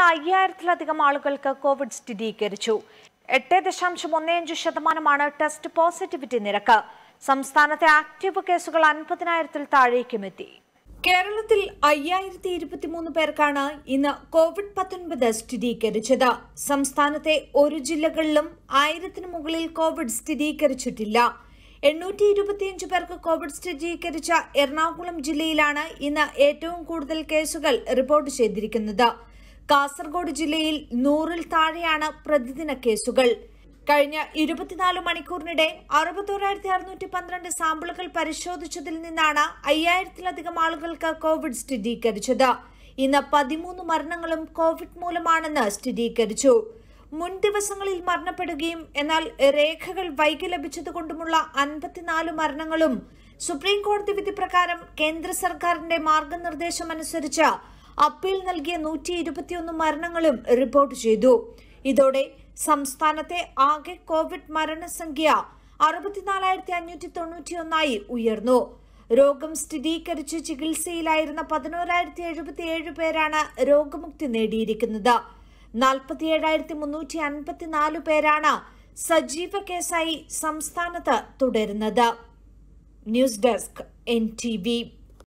5,000-ലധികം ആളുകൾക്ക് കോവിഡ് സ്ഥിരീകരിച്ചു. 8.95% test positivity നിരക്ക്. സംസ്ഥാനത്തെ ആക്റ്റീവ് കേസുകൾ 50,000-ൽ താഴേക്കുമെത്തി. കേരളത്തിൽ 5,023 പേർക്കാണ് ഇന്ന് കോവിഡ്-19 സ്ഥിരീകരിച്ചത്. സംസ്ഥാനത്തെ ഒരു ജില്ലകളിലും 1,000-ന് മുകളിൽ കോവിഡ് സ്ഥിരീകരിച്ചിട്ടില്ല. 825 പേർക്ക് കോവിഡ് സ്ഥിരീകരിച്ച എറണാകുളം ജില്ലയിലാണ് ഇന്ന് ഏറ്റവും കൂടുതൽ കേസുകൾ റിപ്പോർട്ട് ചെയ്തിരിക്കുന്നത്. കാസർഗോഡ് ജില്ലയിൽ 100-ൽ താഴെയാണ് പ്രതിദിന കേസുകൾ. കഴിഞ്ഞ 24 മണിക്കൂറിനിടെ 61,612 സാമ്പിളുകൾ പരിശോധിച്ചതിൽ നിന്നാണ് 5,000-ലധികം ആളുകൾക്ക് കോവിഡ് സ്ഥിരീകരിച്ചത്. ഇന്ന് 13 മരണങ്ങളും കോവിഡ് മൂലമാണെന്ന് സ്ഥിരീകരിച്ചു. മുൻ ദിവസങ്ങളിൽ മരണപ്പെടുകയും എന്നാൽ രേഖകൾ വൈകി ലഭിച്ചതുകൊണ്ടുമുള്ള 54 മരണങ്ങളും സുപ്രീം കോടതി വിധി പ്രകാരം കേന്ദ്ര സർക്കാരിന്റെ മാർഗനിർദ്ദേശമനുസരിച്ച് അപ്പീൽ നൽകിയ 121 മരണങ്ങളും റിപ്പോർട്ട് ചെയ്തു. ഇതോടെ സംസ്ഥാനത്തെ ആകെ കോവിഡ് മരണസംഖ്യ 64,591 ഉയർന്നു. രോഗം സ്ഥിരീകരിച്ച് ചികിത്സയിലായിരുന്ന 11,077 പേരാണ് രോഗമുക്തി നേടിയിരിക്കുന്നത്. 47,354 പേരാണ് സജീവ കേസായി സംസ്ഥാനത്ത് തുടരുന്നത്. News desk NTV.